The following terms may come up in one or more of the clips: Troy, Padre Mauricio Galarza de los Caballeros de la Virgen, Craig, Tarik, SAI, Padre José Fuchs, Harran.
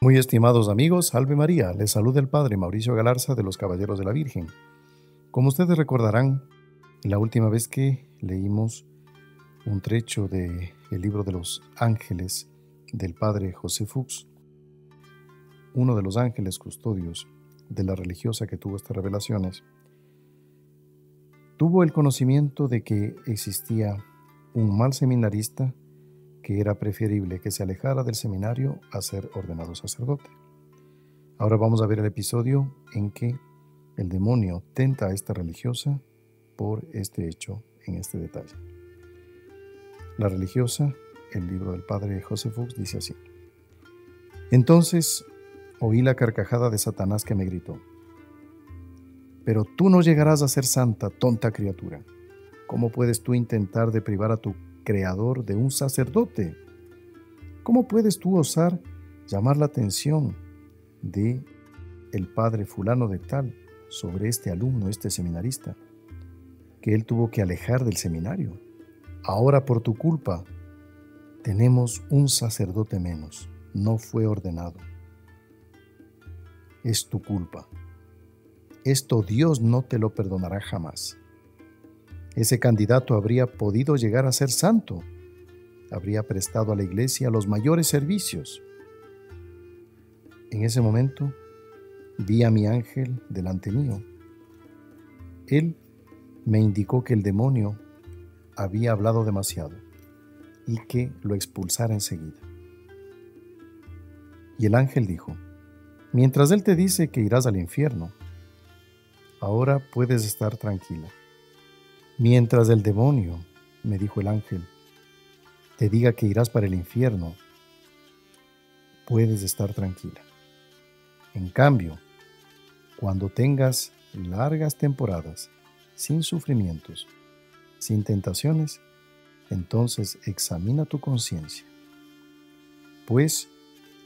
Muy estimados amigos, salve María, les saluda el Padre Mauricio Galarza de los Caballeros de la Virgen. Como ustedes recordarán, la última vez que leímos un trecho del libro de los ángeles del Padre José Fuchs, uno de los ángeles custodios de la religiosa que tuvo estas revelaciones, tuvo el conocimiento de que existía un mal seminarista que era preferible que se alejara del seminario a ser ordenado sacerdote. Ahora vamos a ver el episodio en que el demonio tenta a esta religiosa por este hecho, en este detalle. La religiosa, el libro del Padre José Fuchs, dice así: Entonces oí la carcajada de Satanás que me gritó: Pero tú no llegarás a ser santa, tonta criatura. ¿Cómo puedes tú intentar deprivar a tu creador de un sacerdote? ¿Cómo puedes tú osar llamar la atención de el padre fulano de tal sobre este alumno, este seminarista, que él tuvo que alejar del seminario? Ahora por tu culpa tenemos un sacerdote menos, no fue ordenado. Es tu culpa. Esto Dios no te lo perdonará jamás. Ese candidato habría podido llegar a ser santo, habría prestado a la iglesia los mayores servicios. En ese momento vi a mi ángel delante mío. Él me indicó que el demonio había hablado demasiado y que lo expulsara enseguida. Y el ángel dijo: Mientras él te dice que irás al infierno, ahora puedes estar tranquila. Mientras el demonio, me dijo el ángel, te diga que irás para el infierno, puedes estar tranquila. En cambio, cuando tengas largas temporadas, sin sufrimientos, sin tentaciones, entonces examina tu conciencia. Pues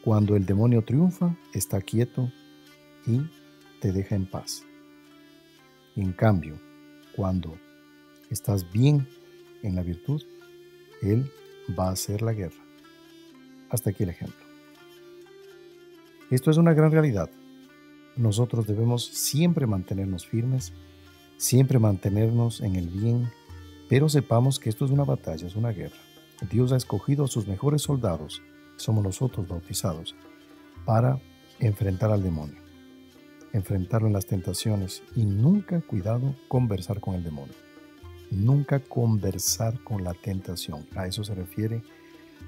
cuando el demonio triunfa, está quieto y te deja en paz. Y en cambio, cuando estás bien en la virtud, él va a hacer la guerra. Hasta aquí el ejemplo. Esto es una gran realidad. Nosotros debemos siempre mantenernos firmes, siempre mantenernos en el bien, pero sepamos que esto es una batalla, es una guerra. Dios ha escogido a sus mejores soldados, somos nosotros bautizados, para enfrentar al demonio, enfrentarlo en las tentaciones y nunca, cuidado, conversar con el demonio. Nunca conversar con la tentación. A eso se refiere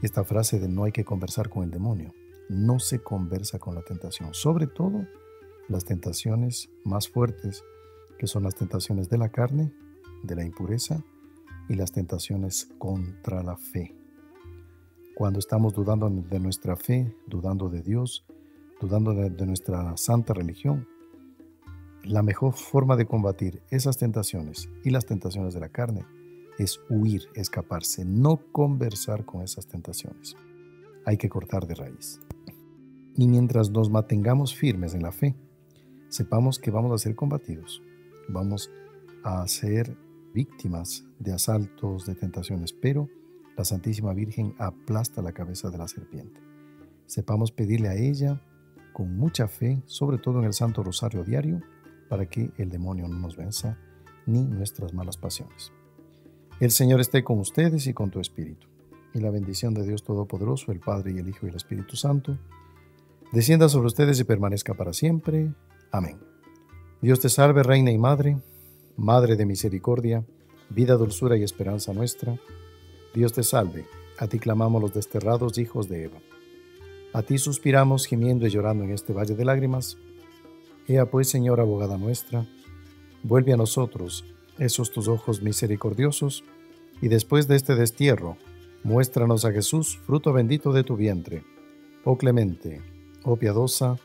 esta frase de no hay que conversar con el demonio. No se conversa con la tentación. Sobre todo las tentaciones más fuertes, que son las tentaciones de la carne, de la impureza y las tentaciones contra la fe. Cuando estamos dudando de nuestra fe, dudando de Dios, dudando de nuestra santa religión, la mejor forma de combatir esas tentaciones y las tentaciones de la carne es huir, escaparse, no conversar con esas tentaciones. Hay que cortar de raíz. Y mientras nos mantengamos firmes en la fe, sepamos que vamos a ser combatidos, vamos a ser víctimas de asaltos, de tentaciones, pero la Santísima Virgen aplasta la cabeza de la serpiente. Sepamos pedirle a ella con mucha fe, sobre todo en el Santo Rosario diario, para que el demonio no nos venza ni nuestras malas pasiones. El Señor esté con ustedes y con tu espíritu. Y la bendición de Dios Todopoderoso, el Padre y el Hijo y el Espíritu Santo, descienda sobre ustedes y permanezca para siempre. Amén. Dios te salve, Reina y Madre, Madre de misericordia, vida, dulzura y esperanza nuestra. Dios te salve, a ti clamamos los desterrados hijos de Eva. A ti suspiramos gimiendo y llorando en este valle de lágrimas. Ea pues, Señora abogada nuestra, vuelve a nosotros esos tus ojos misericordiosos, y después de este destierro, muéstranos a Jesús, fruto bendito de tu vientre. Oh clemente, oh piadosa,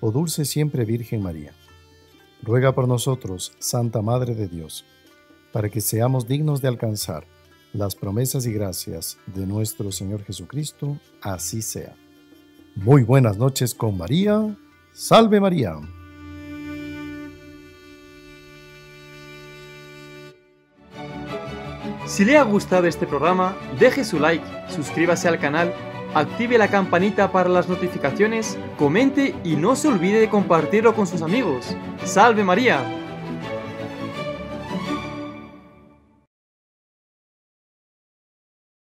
oh dulce siempre Virgen María, ruega por nosotros, Santa Madre de Dios, para que seamos dignos de alcanzar las promesas y gracias de nuestro Señor Jesucristo, así sea. Muy buenas noches con María. Salve María. Si le ha gustado este programa, deje su like, suscríbase al canal active la campanita para las notificaciones, comente y no se olvide de compartirlo con sus amigos. ¡Salve María!